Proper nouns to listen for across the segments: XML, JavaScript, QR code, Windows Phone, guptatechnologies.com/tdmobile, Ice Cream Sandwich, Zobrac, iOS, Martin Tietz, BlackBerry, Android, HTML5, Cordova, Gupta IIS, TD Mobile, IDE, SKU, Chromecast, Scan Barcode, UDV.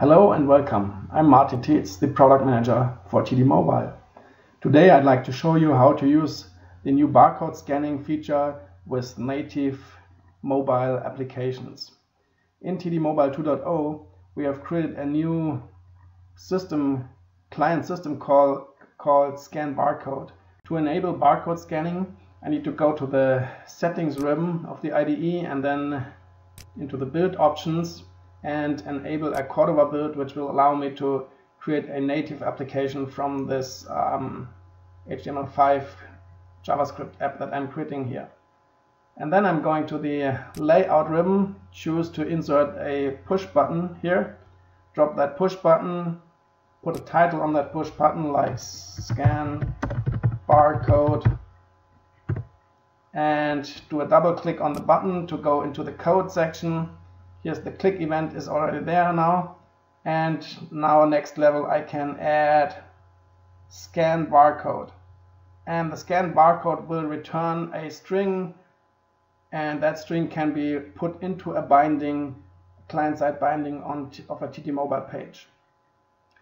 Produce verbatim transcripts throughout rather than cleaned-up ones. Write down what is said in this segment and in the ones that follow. Hello and welcome. I'm Martin Tietz, the product manager for T D Mobile. Today I'd like to show you how to use the new barcode scanning feature with native mobile applications. In T D Mobile two point oh, we have created a new system, client system call, called Scan Barcode. To enable barcode scanning, I need to go to the settings ribbon of the I D E and then into the build options and enable a Cordova build, which will allow me to create a native application from this um, H T M L five JavaScript app that I'm creating here. And then I'm going to the layout ribbon, choose to insert a push button here, drop that push button, put a title on that push button like Scan Barcode, and do a double click on the button to go into the code section. Here's the click event is already there now, and now next level I can add Scan Barcode, and the Scan Barcode will return a string, and that string can be put into a binding, client-side binding on of a T D Mobile page.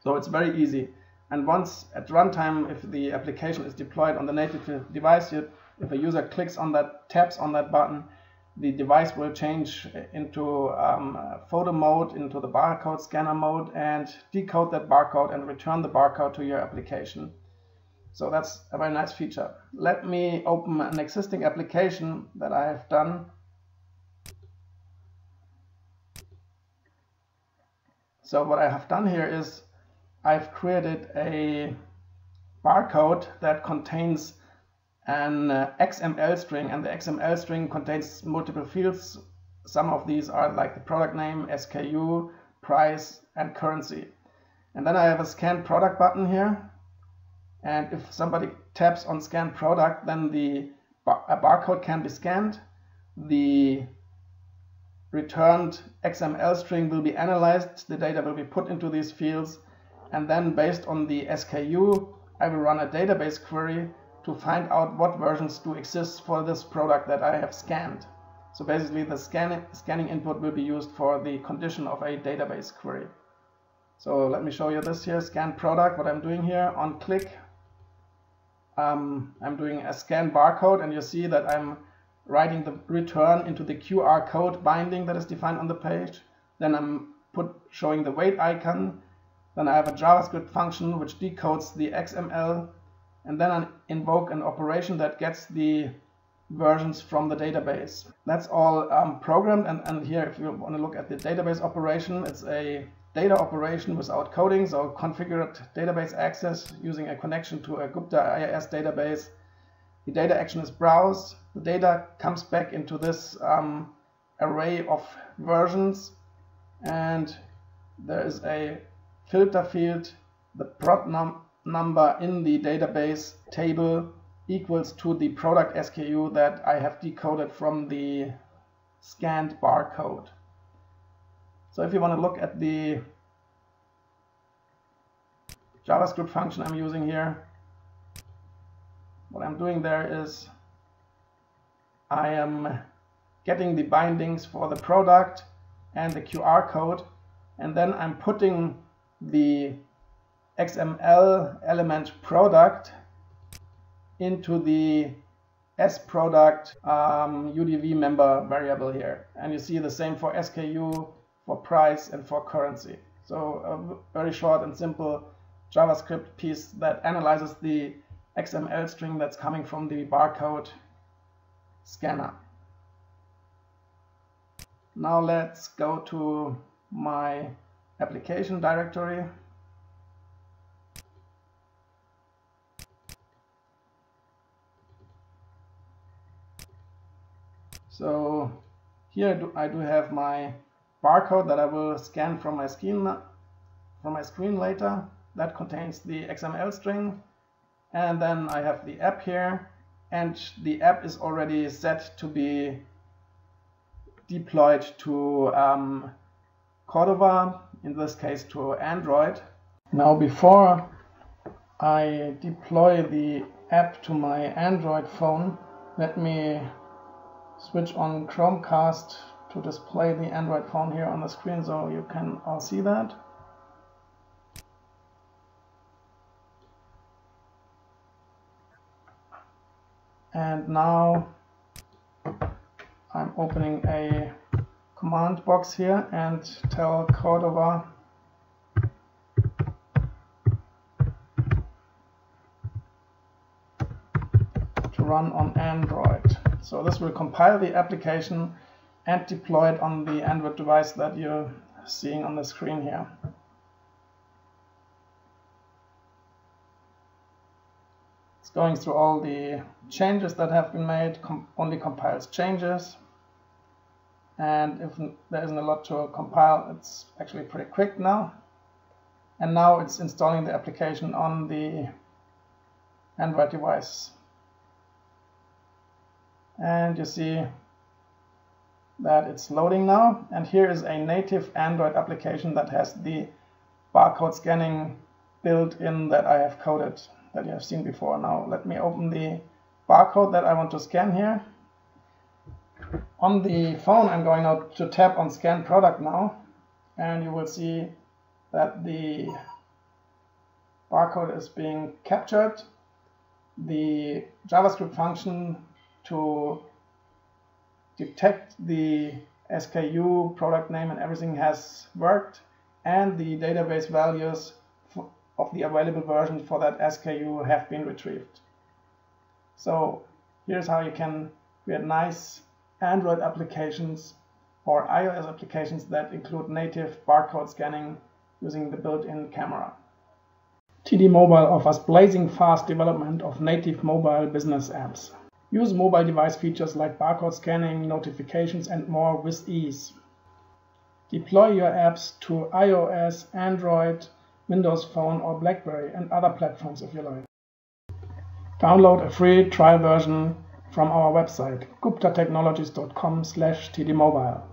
So it's very easy, and once at runtime, if the application is deployed on the native device, if a user clicks on that, taps on that button, the device will change into um, photo mode, into the barcode scanner mode, and decode that barcode and return the barcode to your application. So that's a very nice feature. Let me open an existing application that I have done. So what I have done here is I've created a barcode that contains an X M L string, and the X M L string contains multiple fields. Some of these are like the product name, S K U, price, and currency. And then I have a scan product button here, and if somebody taps on scan product, then the bar a barcode can be scanned, the returned X M L string will be analyzed, the data will be put into these fields, and then based on the S K U I will run a database query to find out what versions do exist for this product that I have scanned. So basically the scan, scanning input will be used for the condition of a database query. So let me show you this here, scan product, what I'm doing here, on click. Um, I'm doing a scan barcode, and you see that I'm writing the return into the Q R code binding that is defined on the page. Then I'm put, showing the wait icon. Then I have a JavaScript function which decodes the X M L. And then I invoke an operation that gets the versions from the database. That's all um, programmed, and, and here if you want to look at the database operation, it's a data operation without coding, so configured database access using a connection to a Gupta I I S database. The data action is browsed, the data comes back into this um, array of versions, and there is a filter field, the prod num number in the database table equals to the product S K U that I have decoded from the scanned barcode. So if you want to look at the JavaScript function I'm using here, what I'm doing there is I am getting the bindings for the product and the Q R code, and then I'm putting the X M L element product into the sProduct um, U D V member variable here, and you see the same for S K U, for price, and for currency. So a very short and simple JavaScript piece that analyzes the X M L string that's coming from the barcode scanner. Now let's go to my application directory. So here I do have my barcode that I will scan from my screen, from my screen later. That contains the X M L string, and then I have the app here, and the app is already set to be deployed to um, Cordova, in this case to Android. Now before I deploy the app to my Android phone, let me switch on Chromecast to display the Android phone here on the screen so you can all see that. And now I'm opening a command box here and tell Cordova to run on Android. So this will compile the application and deploy it on the Android device that you're seeing on the screen here. It's going through all the changes that have been made, com only compiles changes. And if there isn't a lot to compile, it's actually pretty quick now. And now it's installing the application on the Android device. And you see that it's loading now, and here is a native Android application that has the barcode scanning built in that I have coded, that you have seen before. Now let me open the barcode that I want to scan here. On the phone I'm going now to tap on Scan Product now, and you will see that the barcode is being captured. The JavaScript function to detect the S K U, product name, and everything has worked, and the database values of the available version for that S K U have been retrieved. So here's how you can create nice Android applications or iOS applications that include native barcode scanning using the built-in camera. T D Mobile offers blazing fast development of native mobile business apps. Use mobile device features like barcode scanning, notifications, and more with ease. Deploy your apps to iOS, Android, Windows Phone, or BlackBerry and other platforms if you like. Download a free trial version from our website, gupta technologies dot com slash T D mobile.